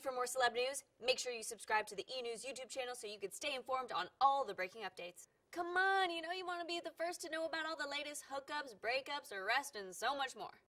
Thirsty for more celeb news? Make sure you subscribe to the E! News YouTube channel so you can stay informed on all the breaking updates. Come on, you know you want to be the first to know about all the latest hookups, breakups, arrests, and so much more.